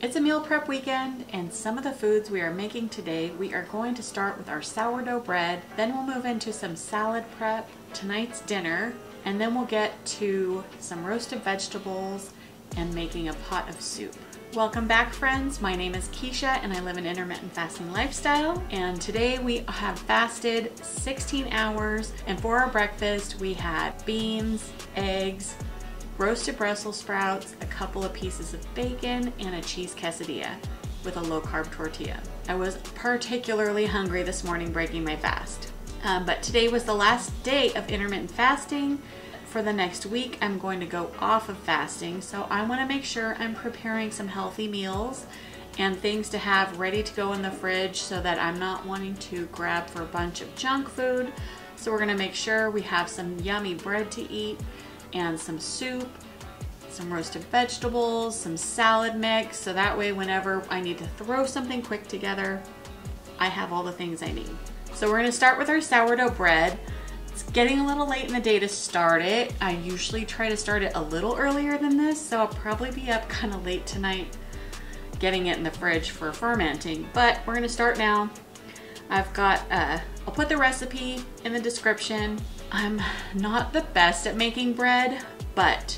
It's a meal prep weekend, and some of the foods we are making today, we are going to start with our sourdough bread, then we'll move into some salad prep, tonight's dinner, and then we'll get to some roasted vegetables and making a pot of soup. Welcome back, friends. My name is Keisha and I live an intermittent fasting lifestyle, and today we have fasted 16 hours, and for our breakfast we had beans, eggs, roasted Brussels sprouts, a couple of pieces of bacon, and a cheese quesadilla with a low-carb tortilla. I was particularly hungry this morning breaking my fast, but today was the last day of intermittent fasting. For the next week, I'm going to go off of fasting, so I want to make sure I'm preparing some healthy meals and things to have ready to go in the fridge so that I'm not wanting to grab for a bunch of junk food. So we're going to make sure we have some yummy bread to eat, and some soup, some roasted vegetables, some salad mix, so that way whenever I need to throw something quick together, I have all the things I need. So we're gonna start with our sourdough bread. It's getting a little late in the day to start it. I usually try to start it a little earlier than this, so I'll probably be up kind of late tonight getting it in the fridge for fermenting, but we're gonna start now. I've got, I'll put the recipe in the description. I'm not the best at making bread, but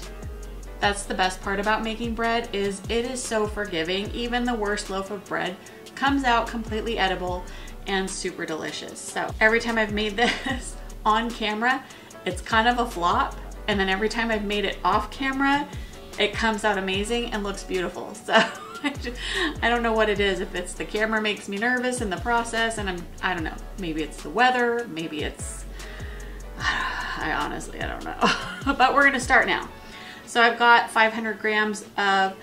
that's the best part about making bread, is it is so forgiving. Even the worst loaf of bread comes out completely edible and super delicious. So every time I've made this on camera, it's kind of a flop. And then every time I've made it off camera, it comes out amazing and looks beautiful. So I don't know what it is, if it's the camera makes me nervous in the process, and I don't know, maybe it's the weather, maybe it's, I don't know. But we're gonna start now. So I've got 500 grams of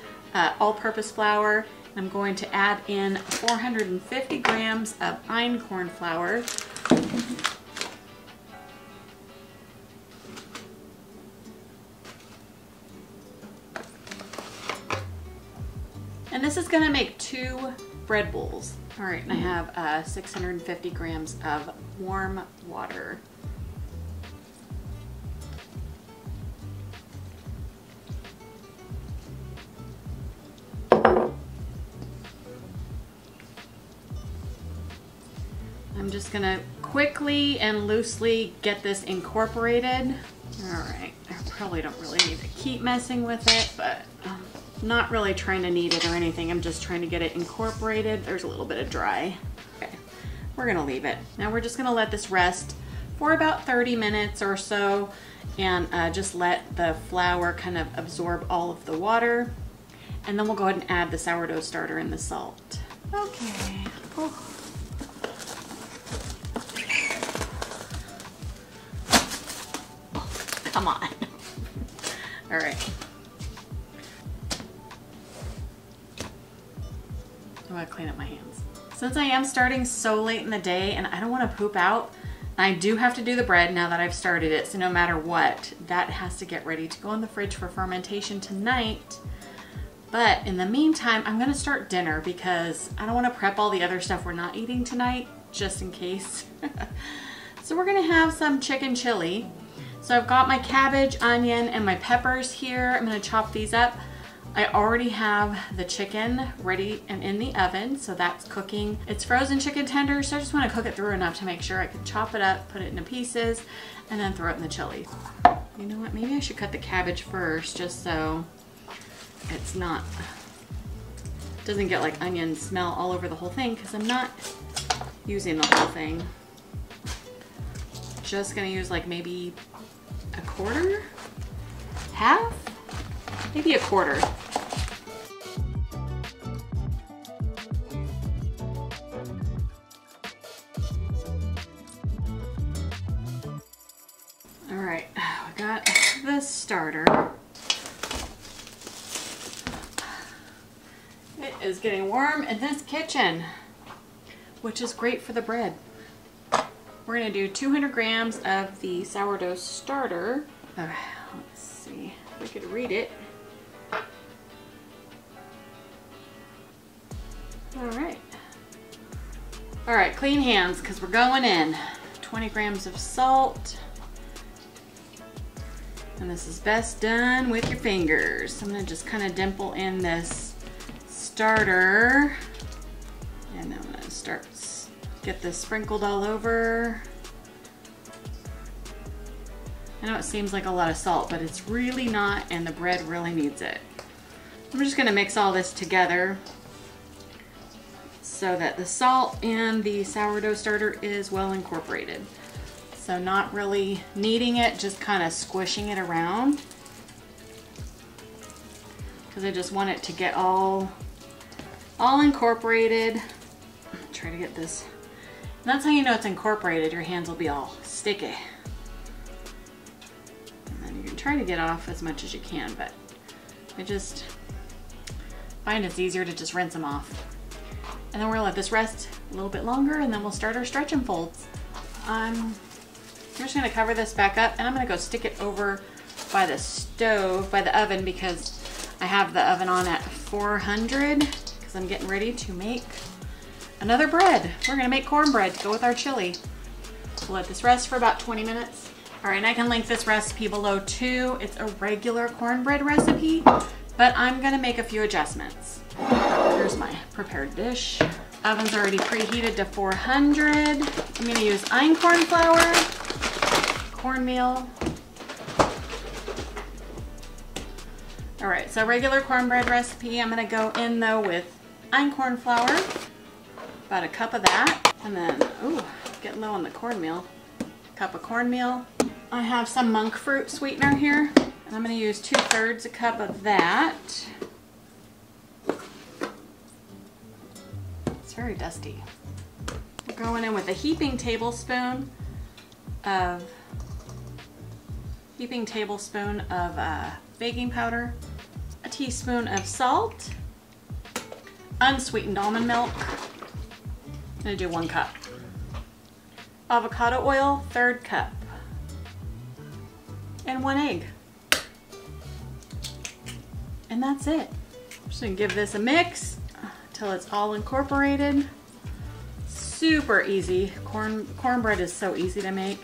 all-purpose flour. And I'm going to add in 450 grams of Einkorn flour. And this is gonna make two bread bowls. All right, and I have 650 grams of warm water. I'm just gonna quickly and loosely get this incorporated. All right, I probably don't really need to keep messing with it, but I'm not really trying to knead it or anything. I'm just trying to get it incorporated. There's a little bit of dry. Okay, we're gonna leave it. Now we're just gonna let this rest for about 30 minutes or so, and just let the flour kind of absorb all of the water. And then we'll go ahead and add the sourdough starter and the salt. Okay. Oh. Come on. All right. I want to clean up my hands. Since I am starting so late in the day and I don't want to poop out, I do have to do the bread now that I've started it. So no matter what, that has to get ready to go in the fridge for fermentation tonight. But in the meantime, I'm going to start dinner because I don't want to prep all the other stuff we're not eating tonight, just in case. So we're going to have some chicken chili. So I've got my cabbage, onion, and my peppers here. I'm gonna chop these up. I already have the chicken ready and in the oven, so that's cooking. It's frozen chicken tender, so I just wanna cook it through enough to make sure I can chop it up, put it into pieces, and then throw it in the chili. You know what, maybe I should cut the cabbage first, just so it's not, doesn't get like onion smell all over the whole thing, because I'm not using the whole thing. Just gonna use like maybe a quarter, half, maybe a quarter. All right, we got the starter. It is getting warm in this kitchen, which is great for the bread. We're gonna do 200 grams of the sourdough starter. Okay, let's see if we could read it. All right, clean hands, because we're going in. 20 grams of salt. And this is best done with your fingers. I'm gonna just kind of dimple in this starter, and I'm gonna start, get this sprinkled all over. I know it seems like a lot of salt, but it's really not, and the bread really needs it. I'm just gonna mix all this together so that the salt and the sourdough starter is well incorporated. So not really kneading it, just kind of squishing it around, because I just want it to get all incorporated. Try to get this. And that's how you know it's incorporated. Your hands will be all sticky. And then you can try to get off as much as you can, but I just find it's easier to just rinse them off. And then we're gonna let this rest a little bit longer, and then we'll start our stretch and folds. I'm just gonna cover this back up, and I'm gonna go stick it over by the stove, by the oven, because I have the oven on at 400, because I'm getting ready to make another bread. We're gonna make cornbread to go with our chili. We'll let this rest for about 20 minutes. All right, and I can link this recipe below too. It's a regular cornbread recipe, but I'm gonna make a few adjustments. Here's my prepared dish. Oven's already preheated to 400. I'm gonna use Einkorn flour, cornmeal. All right, so regular cornbread recipe. I'm gonna go in though with Einkorn flour, about a cup of that. And then, ooh, getting low on the cornmeal. Cup of cornmeal. I have some monk fruit sweetener here, and I'm gonna use 2/3 a cup of that. It's very dusty. We're going in with a heaping tablespoon of baking powder, a teaspoon of salt, unsweetened almond milk. I'm gonna do 1 cup. Avocado oil, 1/3 cup, and 1 egg. And that's it. I'm just gonna give this a mix till it's all incorporated. Super easy. Cornbread is so easy to make.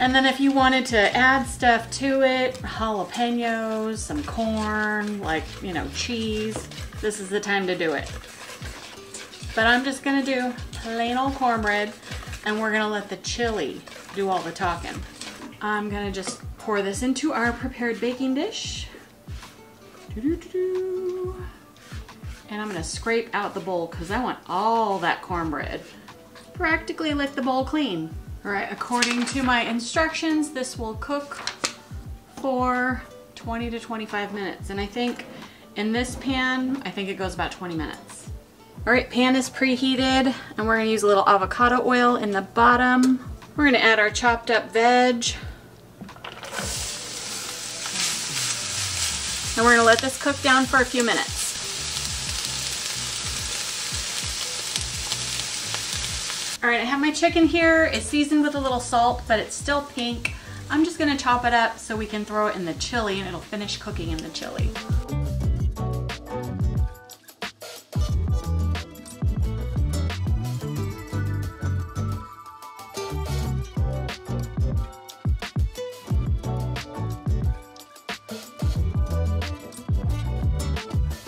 And then if you wanted to add stuff to it, jalapenos, some corn, like, you know, cheese, this is the time to do it. But I'm just gonna do plain old cornbread, and we're gonna let the chili do all the talking. I'm gonna just pour this into our prepared baking dish. And I'm gonna scrape out the bowl, because I want all that cornbread. Practically lick the bowl clean. All right, according to my instructions, this will cook for 20 to 25 minutes. And I think in this pan, I think it goes about 20 minutes. All right, pan is preheated, and we're gonna use a little avocado oil in the bottom. We're gonna add our chopped up veg. And we're gonna let this cook down for a few minutes. All right, I have my chicken here. It's seasoned with a little salt, but it's still pink. I'm just gonna chop it up so we can throw it in the chili, and it'll finish cooking in the chili.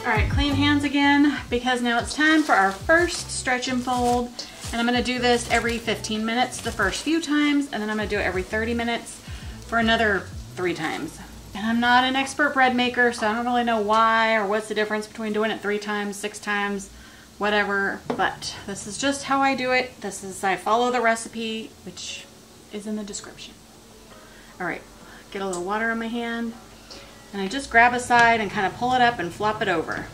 All right, clean hands again, because now it's time for our first stretch and fold. And I'm gonna do this every 15 minutes the first few times, and then I'm gonna do it every 30 minutes for another 3 times. And I'm not an expert bread maker, so I don't really know why or what's the difference between doing it 3 times, 6 times, whatever, but this is just how I do it. This is, I follow the recipe, which is in the description. All right, get a little water on my hand, and I just grab a side and kind of pull it up and flop it over.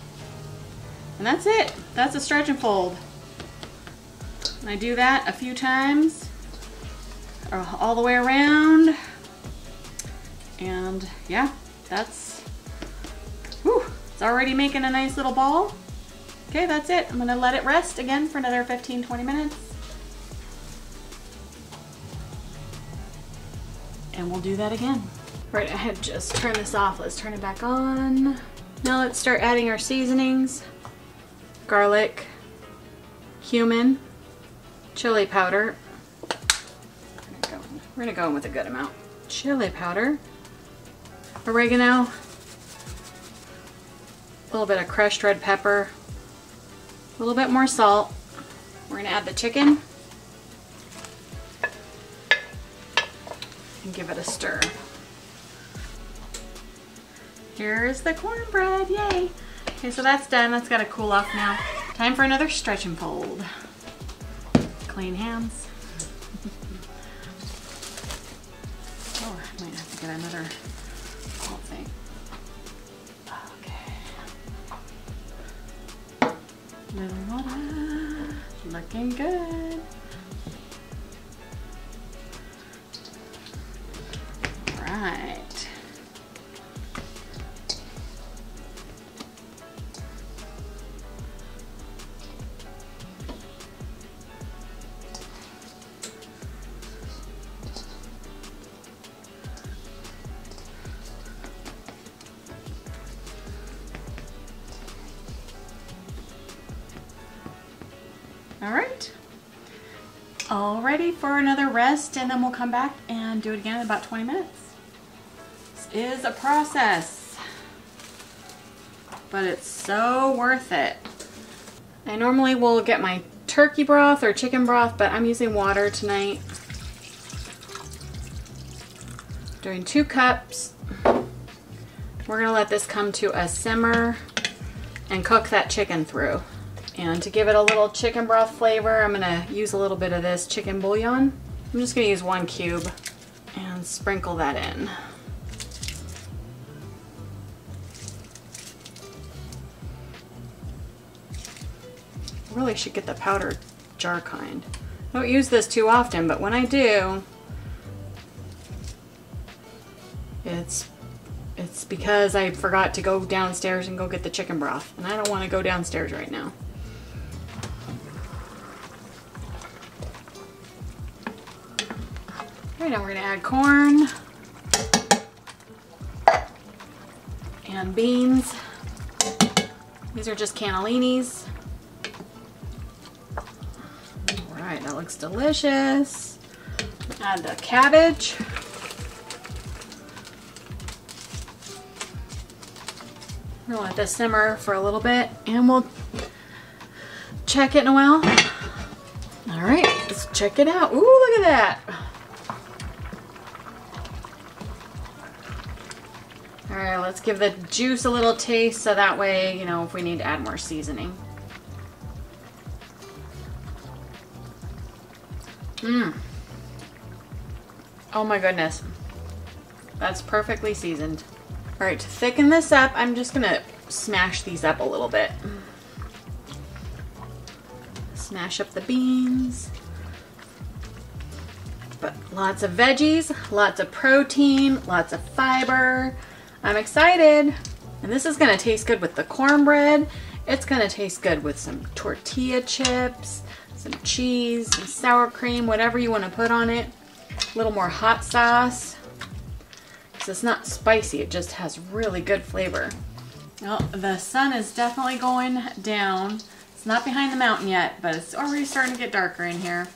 And that's it, that's a stretch and fold. And I do that a few times, all the way around, and yeah, that's, whew, it's already making a nice little ball. Okay, that's it. I'm gonna let it rest again for another 15-20 minutes. And we'll do that again. Right, I have just turned this off. Let's turn it back on. Now let's start adding our seasonings. Garlic, cumin, chili powder. We're gonna go in with a good amount. Chili powder, oregano, a a little bit of crushed red pepper, a little bit more salt. We're gonna add the chicken and give it a stir. Here's the cornbread, yay! Okay, so that's done, that's gotta cool off now. Time for another stretch and fold. Clean hands. Oh, I might have to get another whole thing. Okay. Looking good. All right. All right, all ready for another rest, and then we'll come back and do it again in about 20 minutes. This is a process, but it's so worth it. I normally will get my turkey broth or chicken broth, but I'm using water tonight. Doing 2 cups. We're gonna let this come to a simmer and cook that chicken through. And to give it a little chicken broth flavor, I'm gonna use a little bit of this chicken bouillon. I'm just gonna use 1 cube and sprinkle that in. I really should get the powder jar kind. I don't use this too often, but when I do, it's because I forgot to go downstairs and go get the chicken broth, and I don't wanna go downstairs right now. Now we're gonna add corn and beans. These are just cannellinis. All right, that looks delicious. Add the cabbage. We'll let this simmer for a little bit and we'll check it in a while. All right, let's check it out. Ooh, look at that. All right, let's give the juice a little taste so that way, you know, if we need to add more seasoning. Mmm. Oh my goodness. That's perfectly seasoned. All right, to thicken this up, I'm just gonna smash these up a little bit. Smash up the beans. But lots of veggies, lots of protein, lots of fiber. I'm excited, and this is gonna taste good with the cornbread. It's gonna taste good with some tortilla chips, some cheese, some sour cream, whatever you wanna put on it. A little more hot sauce, because it's not spicy, it just has really good flavor. Well, the sun is definitely going down. It's not behind the mountain yet, but it's already starting to get darker in here.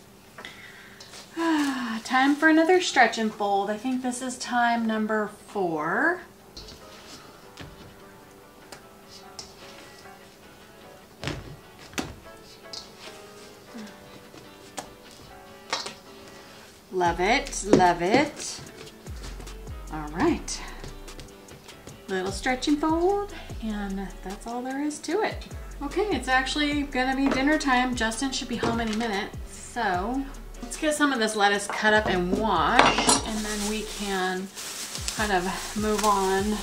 Time for another stretch and fold. I think this is time number 4. Love it, love it. All right. Little stretch and fold, and that's all there is to it. Okay, it's actually gonna be dinner time. Justin should be home any minute, so let's get some of this lettuce cut up and washed, and then we can kind of move on.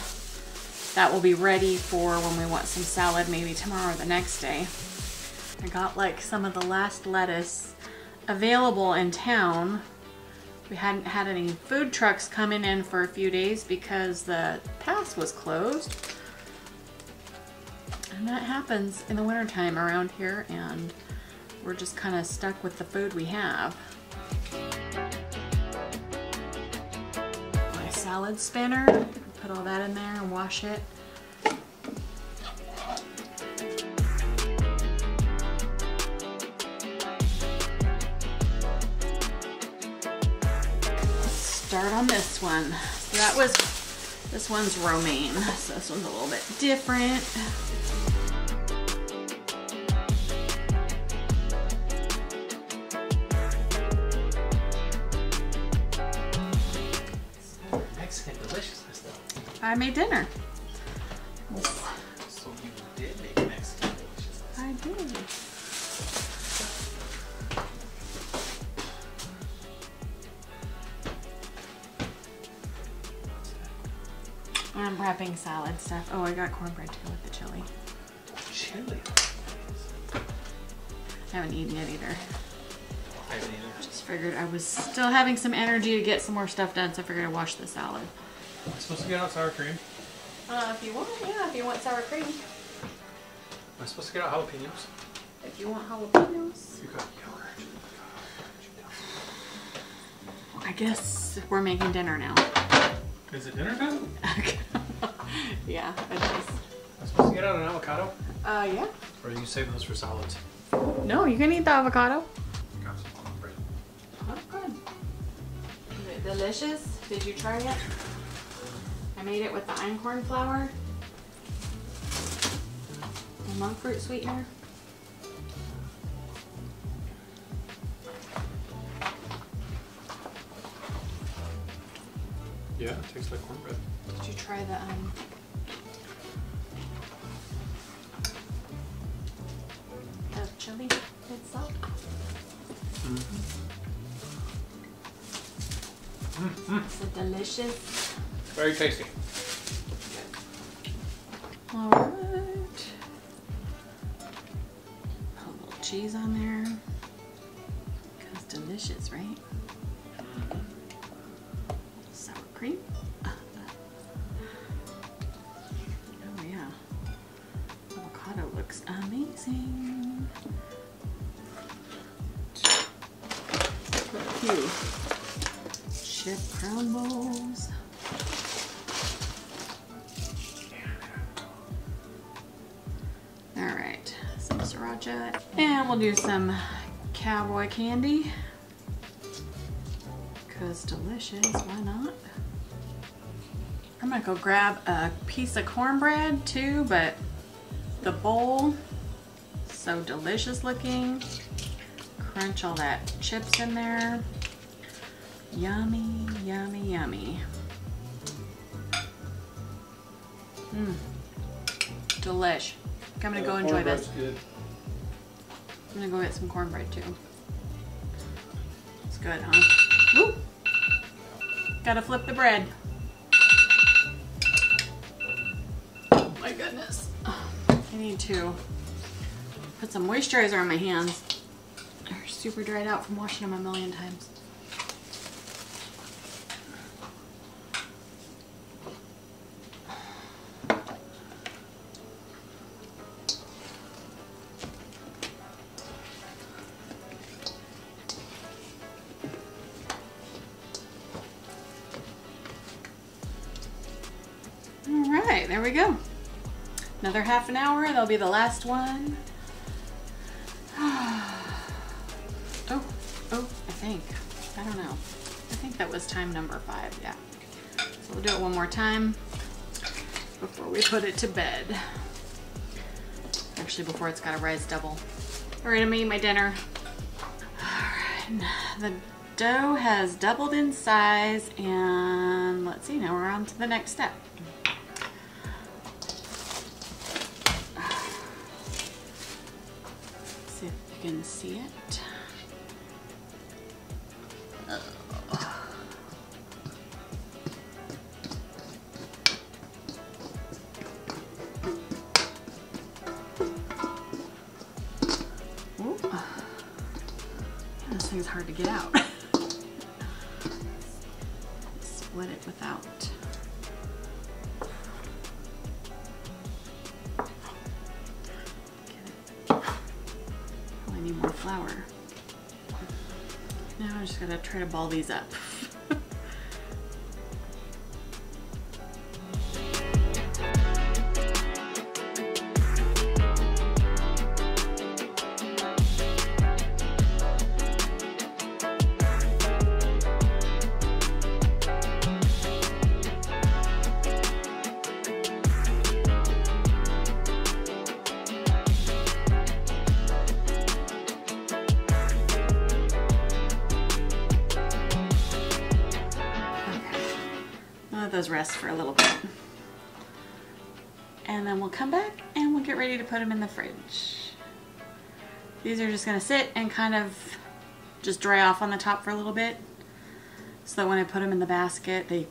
That will be ready for when we want some salad, maybe tomorrow or the next day. I got like some of the last lettuce available in town. We hadn't had any food trucks coming in for a few days because the pass was closed. And that happens in the wintertime around here, and we're just kind of stuck with the food we have. My salad spinner, put all that in there and wash it. Start on this one. So that was, this one's romaine. So this one's a little bit different. I made dinner. So you did make Mexican dishes. I did. I'm wrapping salad stuff. Oh, I got cornbread to go with the chili. Chili? I haven't eaten it either. I haven't either. Just figured I was still having some energy to get some more stuff done, so I figured I'd wash the salad. Am I supposed to get out sour cream? If you want, yeah, if you want sour cream. Am I supposed to get out jalapenos? If you want jalapenos. You got yogurt. I guess we're making dinner now. Is it dinner time? Yeah, it is. Am I supposed to get out an avocado? Yeah. Or are you saving those for salads? No, you can eat the avocado. I got some cornbread. That's good. Is it delicious? Did you try it? I made it with the einkorn flour, the monk fruit sweetener. Yeah, it tastes like cornbread. Did you try the chili itself? Mm-hmm. Mm-hmm. It's delicious. Very tasty. All right. Put a little cheese on there. Because delicious, right? Cream. Oh yeah, avocado looks amazing. Put a few chip crumbles. All right, some sriracha, and we'll do some cowboy candy. Cause delicious, why not? I'm gonna go grab a piece of cornbread too, but the bowl, so delicious looking. Crunch all that chips in there. Yummy, yummy, yummy. Mmm, delish. I'm gonna go enjoy this. Good. I'm gonna go get some cornbread too. It's good, huh? Woo! Gotta flip the bread. My goodness. I need to put some moisturizer on my hands. They're super dried out from washing them a million times. All right, there we go. Another half an hour, that'll be the last one. Oh, I think. I don't know. I think that was time number 5, yeah. So we'll do it one more time before we put it to bed. Actually, before it's gotta rise double. All right, I'm gonna eat my dinner. All right, the dough has doubled in size, and let's see, now we're on to the next step. You can see it. Oh. Ooh. This thing's hard to get out. Split it without. Flour. Now I'm just gonna try to ball these up. Those rest for a little bit. and then we'll come back and we'll get ready to put them in the fridge. These are just going to sit and kind of just dry off on the top for a little bit, so that when I put them in the basket they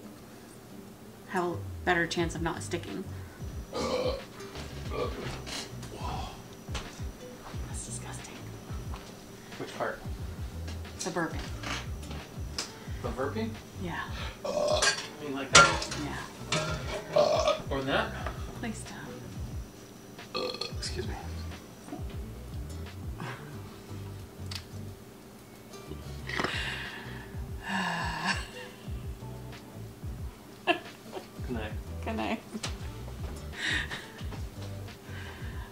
have a better chance of not sticking. That's disgusting. Which part? The burping. The burping? Yeah. I mean like that? Yeah. Or that? Please stop. Excuse me. Good night.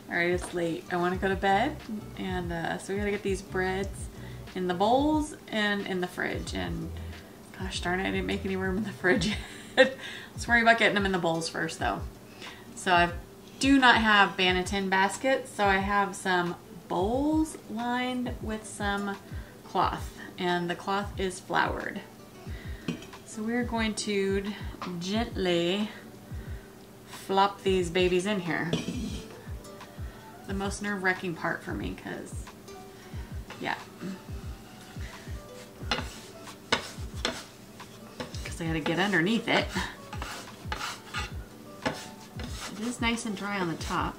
Alright, it's late. I want to go to bed, and so we gotta get these breads in the bowls and in the fridge, and gosh darn it, I didn't make any room in the fridge yet. Let's worry about getting them in the bowls first though. So I do not have banneton baskets, so I have some bowls lined with some cloth, and the cloth is floured. So we're going to gently flop these babies in here. The most nerve-wracking part for me, because yeah, because I gotta get underneath it. It is nice and dry on the top.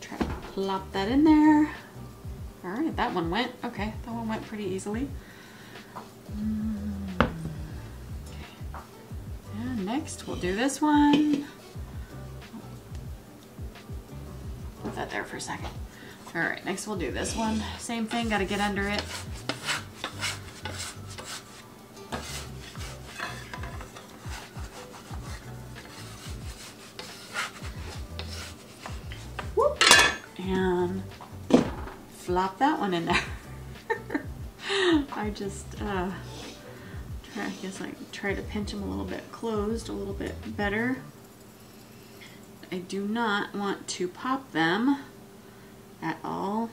Try to plop that in there. All right, that one went. Okay, that one went pretty easily. Okay. And next, we'll do this one. Put that there for a second. All right, next we'll do this one. Same thing, gotta get under it. Whoop! And flop that one in there. I just try to pinch them a little bit closed, a little bit better. I do not want to pop them at all.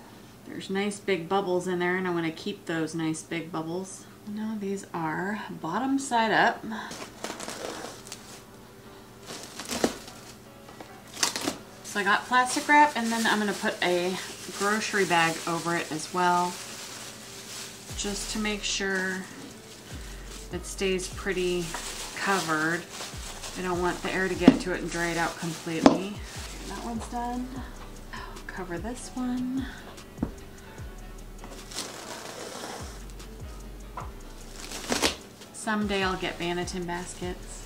There's nice big bubbles in there, and I want to keep those nice big bubbles. Now these are bottom side up. So I got plastic wrap, and then I'm going to put a grocery bag over it as well, just to make sure it stays pretty covered. I don't want the air to get to it and dry it out completely. That one's done. I'll cover this one. Someday I'll get banneton baskets.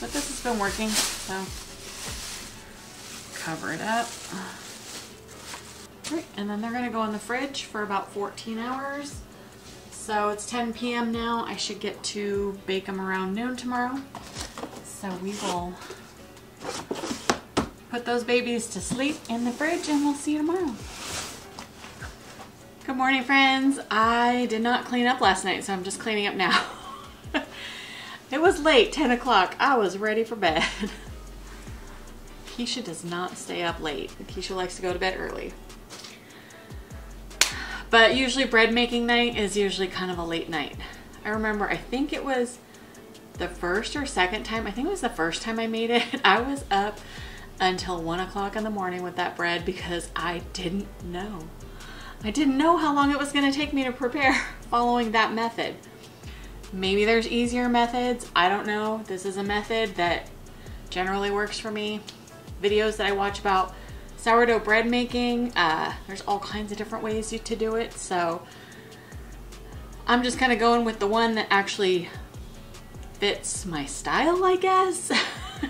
But this has been working, so cover it up. All right, and then they're gonna go in the fridge for about 14 hours. So it's 10 p.m. now. I should get to bake them around noon tomorrow. So we will put those babies to sleep in the fridge, and we'll see you tomorrow. Good morning, friends. I did not clean up last night, so I'm just cleaning up now. It was late, 10 o'clock. I was ready for bed. Keisha does not stay up late. Keisha likes to go to bed early. But usually bread making night is usually kind of a late night. I remember, I think it was the first or second time, I think it was the first time I made it, I was up until 1 o'clock in the morning with that bread because I didn't know. I didn't know how long it was gonna take me to prepare following that method. Maybe there's easier methods, I don't know. This is a method that generally works for me. Videos that I watch about sourdough bread making, there's all kinds of different ways to do it, so I'm just kind of going with the one that actually fits my style, I guess.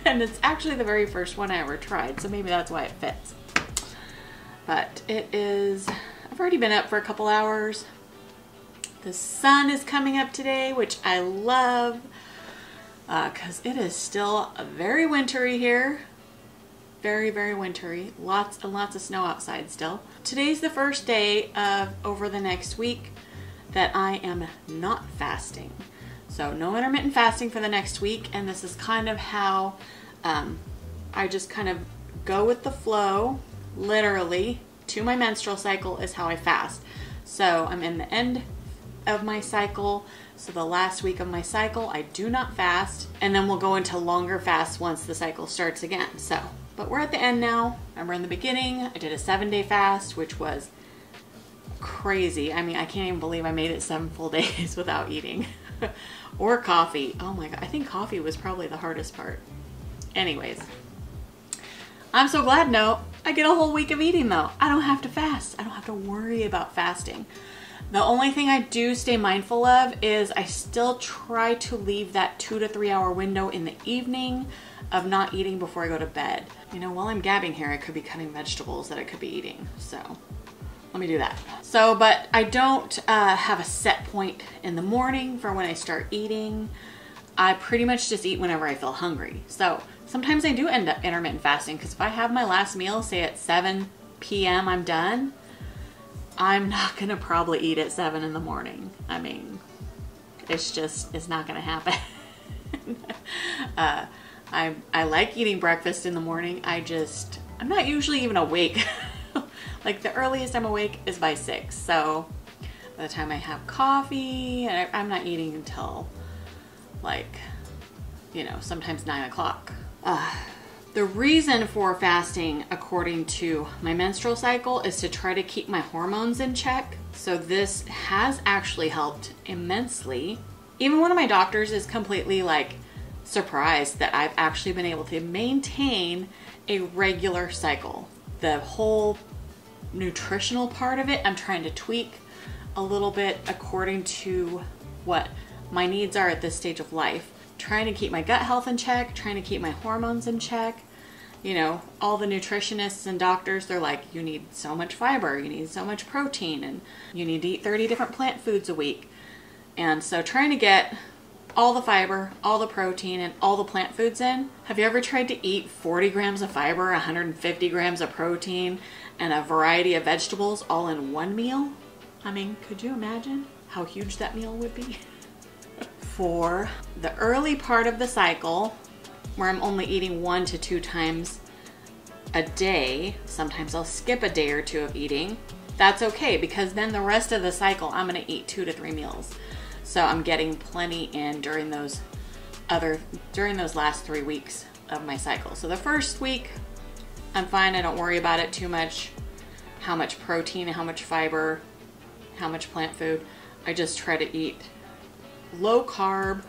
And it's actually the very first one I ever tried, so maybe that's why it fits. But it is, I've already been up for a couple hours. The sun is coming up today, which I love, because it is still very wintry here. Very, very wintry. Lots and lots of snow outside still. Today's the first day of over the next week that I am not fasting. So no intermittent fasting for the next week, and this is kind of how I just kind of go with the flow, literally, to my menstrual cycle is how I fast. So I'm in the end of my cycle, so the last week of my cycle I do not fast, and then we'll go into longer fasts once the cycle starts again. So, but we're at the end now, and we're in the beginning. I did a 7-day fast, which was crazy. I mean, I can't even believe I made it 7 full days without eating or coffee. Oh my God, I think coffee was probably the hardest part. Anyways, I'm so glad no, I get a whole week of eating though. I don't have to fast. I don't have to worry about fasting. The only thing I do stay mindful of is I still try to leave that 2 to 3 hour window in the evening of not eating before I go to bed. You know, while I'm gabbing here, I could be cutting vegetables that I could be eating. So let me do that. So, but I don't have a set point in the morning for when I start eating. I pretty much just eat whenever I feel hungry. So sometimes I do end up intermittent fasting, because if I have my last meal, say at 7 p.m. I'm done, I'm not gonna probably eat at 7 in the morning. I mean, it's just, it's not gonna happen. I like eating breakfast in the morning. I'm not usually even awake. Like the earliest I'm awake is by 6. So by the time I have coffee, I'm not eating until like, you know, sometimes 9 o'clock. The reason for fasting according to my menstrual cycle is to try to keep my hormones in check. So this has actually helped immensely. Even one of my doctors is completely like surprised that I've actually been able to maintain a regular cycle. The whole nutritional part of it, I'm trying to tweak a little bit according to what my needs are at this stage of life. Trying to keep my gut health in check, trying to keep my hormones in check. You know, all the nutritionists and doctors, they're like, you need so much fiber, you need so much protein, and you need to eat 30 different plant foods a week. And so trying to get all the fiber, all the protein, and all the plant foods in. Have you ever tried to eat 40 grams of fiber, 150 grams of protein, and a variety of vegetables all in one meal? I mean, could you imagine how huge that meal would be? For the early part of the cycle, where I'm only eating 1 to 2 times a day, sometimes I'll skip a day or two of eating. That's okay, because then the rest of the cycle, I'm gonna eat 2 to 3 meals. So I'm getting plenty in during those last 3 weeks of my cycle. So the first week, I'm fine, I don't worry about it too much. How much protein, how much fiber, how much plant food. I just try to eat low carb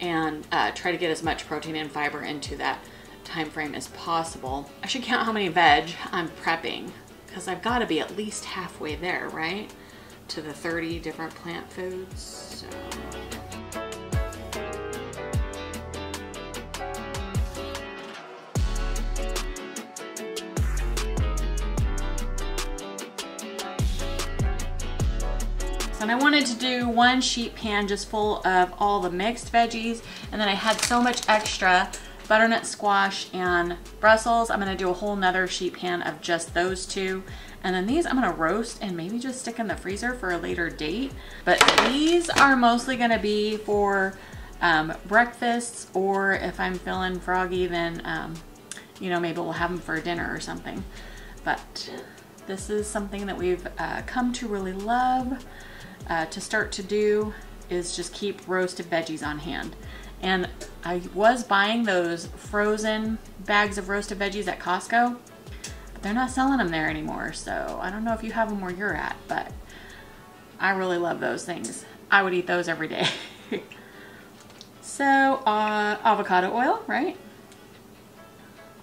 and try to get as much protein and fiber into that time frame as possible. I should count how many veg I'm prepping, because I've got to be at least halfway there, right? To the 30 different plant foods. So. And I wanted to do one sheet pan just full of all the mixed veggies, and then I had so much extra butternut squash and Brussels. I'm gonna do a whole nother sheet pan of just those two, and then these I'm gonna roast and maybe just stick in the freezer for a later date. But these are mostly gonna be for breakfasts, or if I'm feeling froggy, then you know, maybe we'll have them for dinner or something. But this is something that we've come to really love. To start to do is just keep roasted veggies on hand. And I was buying those frozen bags of roasted veggies at Costco, but they're not selling them there anymore. So I don't know if you have them where you're at, but I really love those things. I would eat those every day. So avocado oil, right?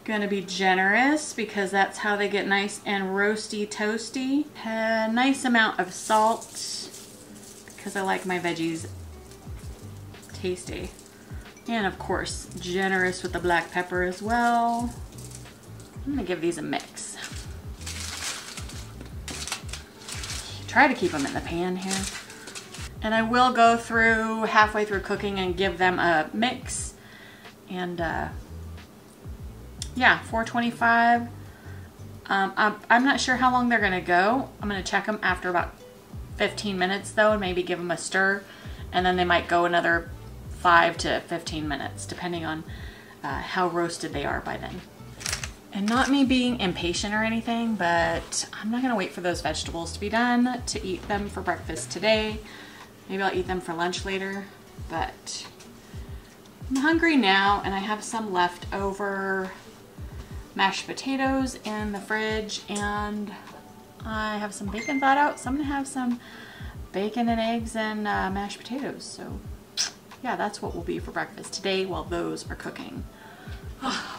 Gonna be generous, because that's how they get nice and roasty toasty. A nice amount of salt, because I like my veggies tasty. And of course, generous with the black pepper as well. I'm gonna give these a mix. Try to keep them in the pan here. And I will go through halfway through cooking and give them a mix. And yeah, 425. I'm not sure how long they're gonna go. I'm gonna check them after about 15 minutes though, and maybe give them a stir, and then they might go another 5 to 15 minutes depending on how roasted they are by then. And not me being impatient or anything, but I'm not gonna wait for those vegetables to be done to eat them for breakfast today. Maybe I'll eat them for lunch later, but I'm hungry now and I have some leftover mashed potatoes in the fridge and I have some bacon thawed out, so I'm gonna have some bacon and eggs and mashed potatoes. So yeah, that's what will be for breakfast today while those are cooking.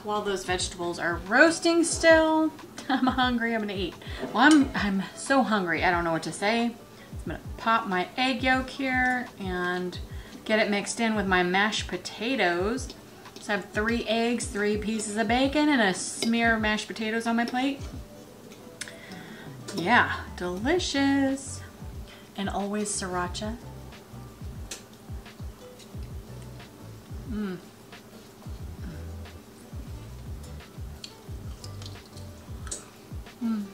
While those vegetables are roasting still, I'm hungry, I'm gonna eat. Well, I'm so hungry, I don't know what to say. I'm gonna pop my egg yolk here and get it mixed in with my mashed potatoes. So I have 3 eggs, 3 pieces of bacon, and a smear of mashed potatoes on my plate. Yeah, delicious. And always sriracha. Mmm. Mmm.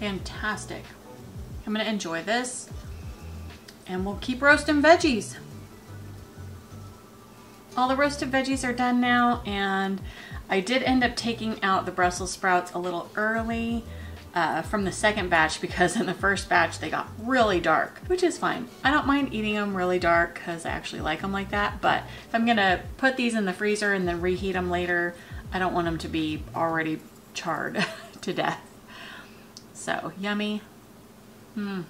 Fantastic. I'm gonna enjoy this and we'll keep roasting veggies. All the roasted veggies are done now, and I did end up taking out the Brussels sprouts a little early from the second batch because in the first batch they got really dark, which is fine. I don't mind eating them really dark because I actually like them like that, but if I'm gonna put these in the freezer and then reheat them later, I don't want them to be already charred to death. So, yummy. Mmm.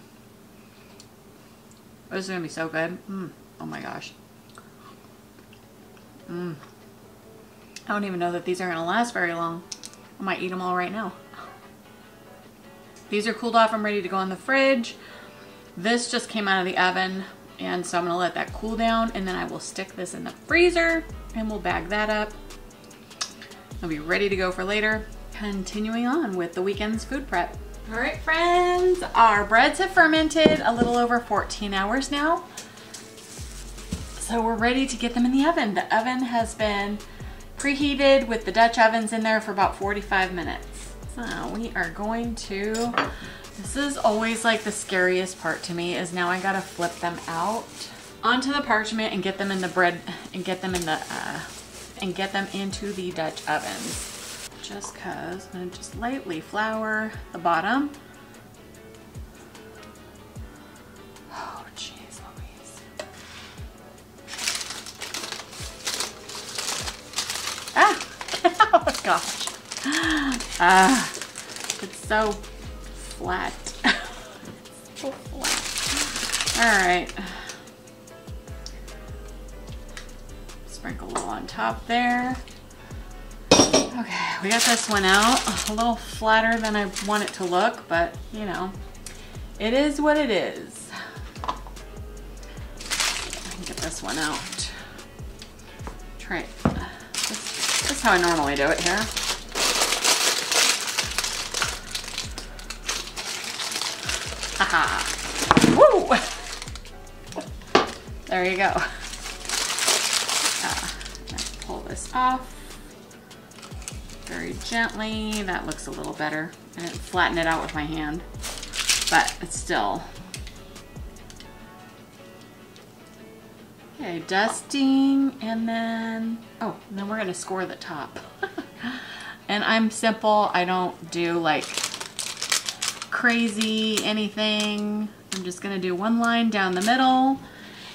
This is gonna be so good. Mmm. Oh my gosh. Mmm. I don't even know that these are gonna last very long. I might eat them all right now. These are cooled off. I'm ready to go in the fridge. This just came out of the oven, and so I'm gonna let that cool down, and then I will stick this in the freezer, and we'll bag that up. I'll be ready to go for later. Continuing on with the weekend's food prep. All right, friends, our breads have fermented a little over 14 hours now. So we're ready to get them in the oven. The oven has been preheated with the Dutch ovens in there for about 45 minutes. So we are going to, this is always like the scariest part to me is now I gotta flip them out onto the parchment and get them in the bread and get them in the, and get them into the Dutch ovens. Just cause I'm gonna just lightly flour the bottom. Oh, jeez Louise. Ah, oh my gosh. Ah, it's so flat. It's so flat. All right. Sprinkle a little on top there. Okay, we got this one out. A little flatter than I want it to look, but you know, it is what it is. Get this one out. Try it. This is how I normally do it here. Haha. Woo! There you go. This off very gently. That looks a little better. I didn't flatten it out with my hand, but it's still. Okay, dusting and then, oh, and then we're gonna score the top. And I'm simple. I don't do like crazy anything. I'm just gonna do one line down the middle.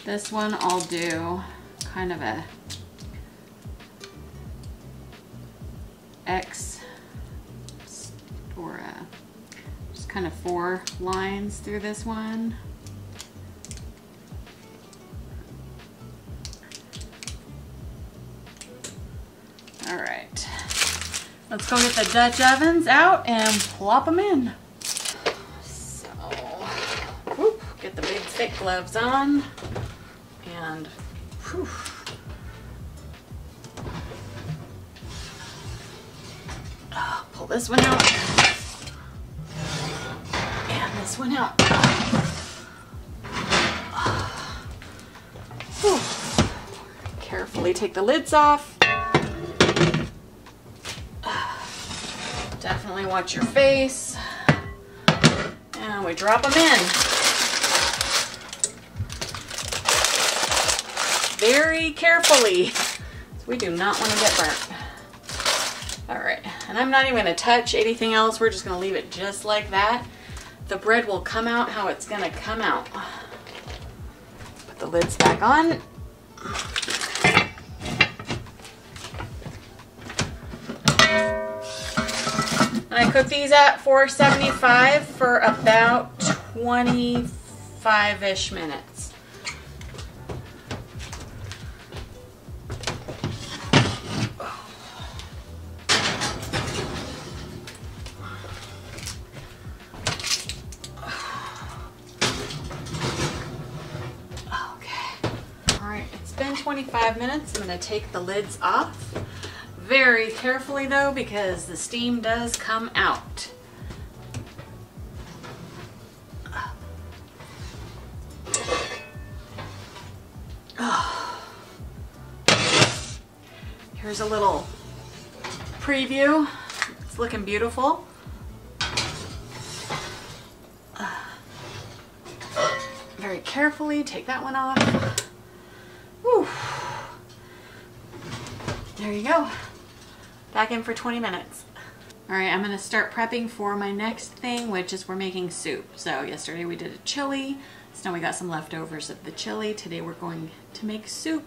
This one I'll do kind of a X or just kind of 4 lines through this one. All right, let's go get the Dutch ovens out and plop them in. So, whoop, get the big thick gloves on and whew. Pull this one out and this one out. Whew. Carefully take the lids off. Definitely watch your face. And we drop them in. Very carefully. We do not want to get burnt. All right, and I'm not even gonna touch anything else. We're just gonna leave it just like that. The bread will come out how it's gonna come out. Put the lids back on. And I cook these at 475 for about 25-ish minutes. Okay. All right, it's been 25 minutes. I'm going to take the lids off. Very carefully though, because the steam does come out. Oh. Here's a little preview. It's looking beautiful. Very carefully take that one off. Whew. There you go. Back in for 20 minutes. All right, I'm gonna start prepping for my next thing, which is we're making soup. So yesterday we did a chili, so now we got some leftovers of the chili. Today we're going to make soup.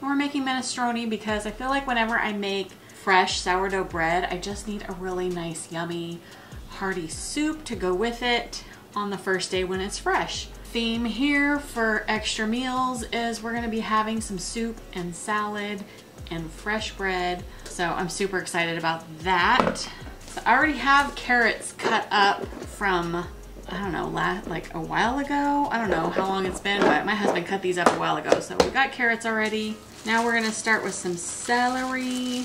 And we're making minestrone because I feel like whenever I make fresh sourdough bread, I just need a really nice, yummy, hearty soup to go with it on the first day when it's fresh. Theme here for extra meals is we're gonna be having some soup and salad and fresh bread. So I'm super excited about that. So I already have carrots cut up from, I don't know, like a while ago. I don't know how long it's been, but my husband cut these up a while ago. So we've got carrots already. Now we're gonna start with some celery.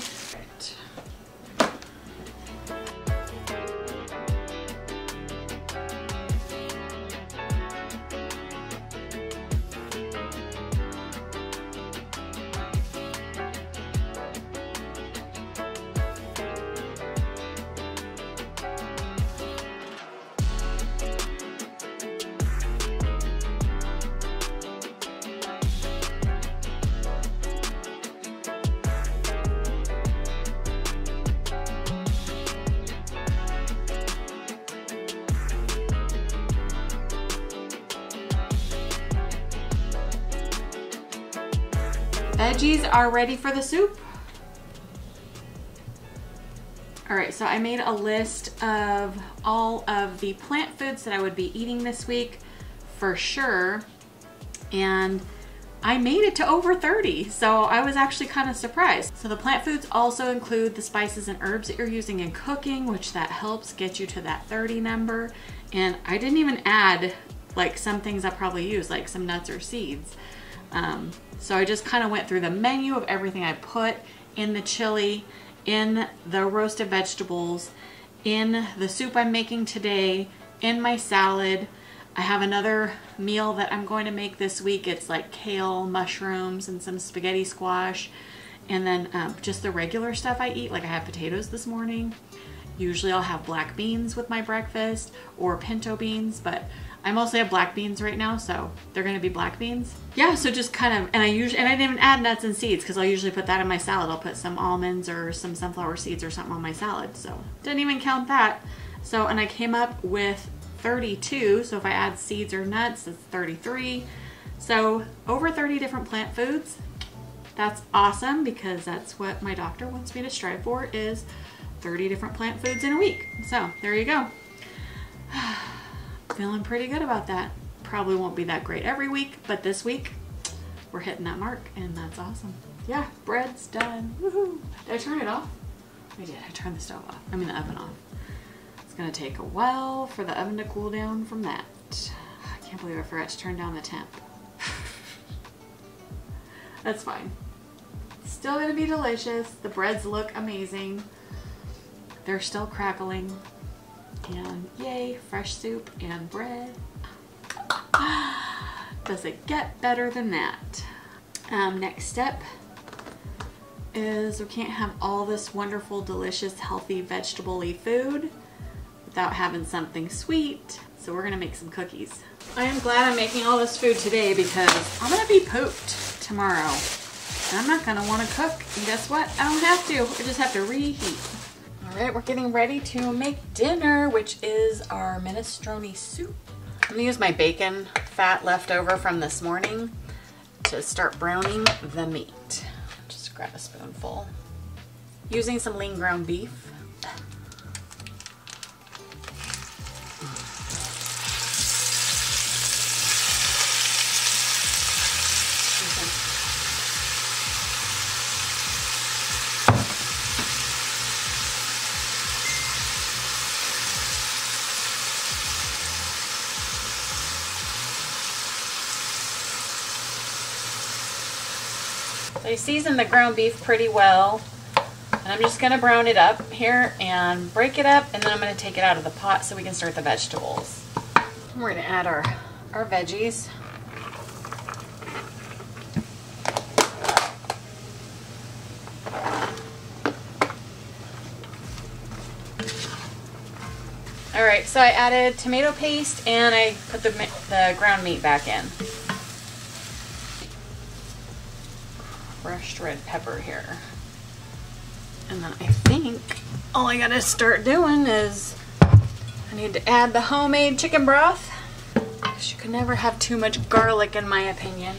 Veggies are ready for the soup. All right, so I made a list of all of the plant foods that I would be eating this week for sure. And I made it to over 30, so I was actually kind of surprised. So the plant foods also include the spices and herbs that you're using in cooking, which that helps get you to that 30 number. And I didn't even add like some things I probably use, like some nuts or seeds. So I just kind of went through the menu of everything I put in the chili, in the roasted vegetables, in the soup I'm making today, in my salad. I have another meal that I'm going to make this week. It's like kale, mushrooms, and some spaghetti squash. And then just the regular stuff I eat, like I had potatoes this morning. Usually I'll have black beans with my breakfast or pinto beans, but I mostly have black beans right now, so they're gonna be black beans. Yeah, so just kind of, and I didn't even add nuts and seeds because I'll usually put that in my salad. I'll put some almonds or some sunflower seeds or something on my salad, so didn't even count that. So, and I came up with 32, so if I add seeds or nuts, it's 33. So over 30 different plant foods. That's awesome because that's what my doctor wants me to strive for, is 30 different plant foods in a week. So there you go. Feeling pretty good about that. Probably won't be that great every week, but this week we're hitting that mark and that's awesome. Yeah, bread's done. Woohoo! Did I turn it off? I did. I turned the stove off. I mean the oven off. It's gonna take a while for the oven to cool down from that. I can't believe I forgot to turn down the temp. That's fine. It's still gonna be delicious. The breads look amazing. They're still crackling. And yay, fresh soup and bread. Does it get better than that? Next step is we can't have all this wonderful, delicious, healthy, vegetable-y food without having something sweet. So we're gonna make some cookies. I am glad I'm making all this food today because I'm gonna be pooped tomorrow. And I'm not gonna wanna cook. And guess what? I don't have to. I just have to reheat. Alright, we're getting ready to make dinner, which is our minestrone soup. I'm gonna use my bacon fat left over from this morning to start browning the meat. Just grab a spoonful. Using some lean ground beef. I seasoned the ground beef pretty well, and I'm just going to brown it up here and break it up, and then I'm going to take it out of the pot so we can start the vegetables. And we're going to add our veggies. Alright, so I added tomato paste and I put the ground meat back in. Crushed red pepper here. And then I think all I gotta start doing is I need to add the homemade chicken broth. You can never have too much garlic in my opinion.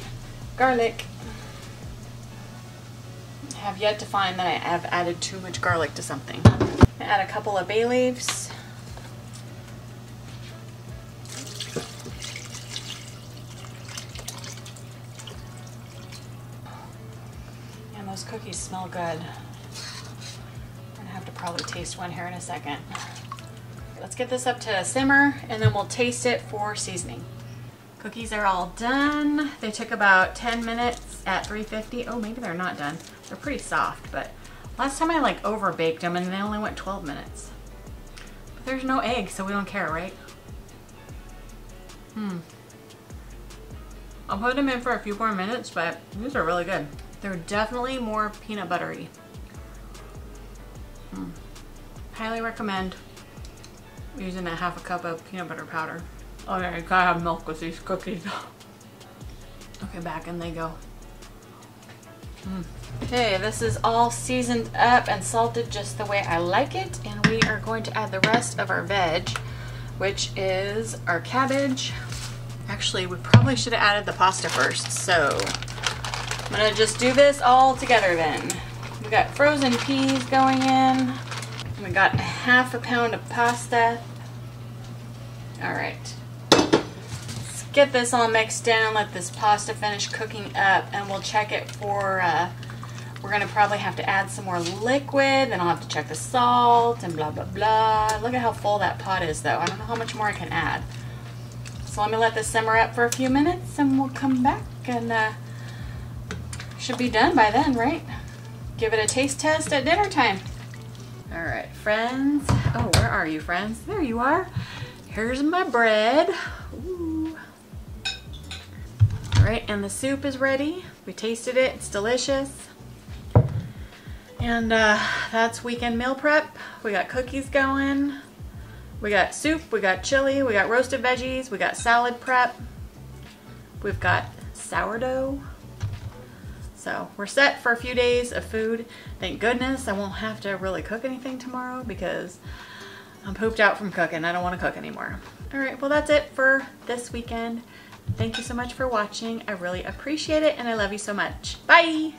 Garlic. I have yet to find that I have added too much garlic to something. I'm gonna add a couple of bay leaves. Those cookies smell good. I'm gonna have to probably taste one here in a second. Let's get this up to a simmer and then we'll taste it for seasoning. Cookies are all done. They took about 10 minutes at 350. Oh, maybe they're not done. They're pretty soft, but last time I like over baked them and they only went 12 minutes. But there's no egg, so we don't care, right? I'll put them in for a few more minutes, but these are really good. They're definitely more peanut buttery. Highly recommend using a half a cup of peanut butter powder. Oh yeah, you gotta have milk with these cookies. Okay, back in they go. Okay, this is all seasoned up and salted just the way I like it. And we are going to add the rest of our veg, which is our cabbage. Actually, we probably should have added the pasta first, so I'm gonna just do this all together then. We got frozen peas going in. We got a half a pound of pasta. All right, let's get this all mixed down, let this pasta finish cooking up, and we'll check it for, we're gonna probably have to add some more liquid, then I'll have to check the salt and blah, blah, blah. Look at how full that pot is though. I don't know how much more I can add. So let me let this simmer up for a few minutes and we'll come back and should be done by then, right? Give it a taste test at dinner time. All right, friends. Oh, where are you, friends? There you are. Here's my bread. Ooh. All right, and the soup is ready. We tasted it, it's delicious. And that's weekend meal prep. We got cookies going. We got soup, we got chili, we got roasted veggies, we got salad prep. We've got sourdough. So we're set for a few days of food. Thank goodness I won't have to really cook anything tomorrow because I'm pooped out from cooking. I don't want to cook anymore. All right, well that's it for this weekend. Thank you so much for watching. I really appreciate it and I love you so much. Bye!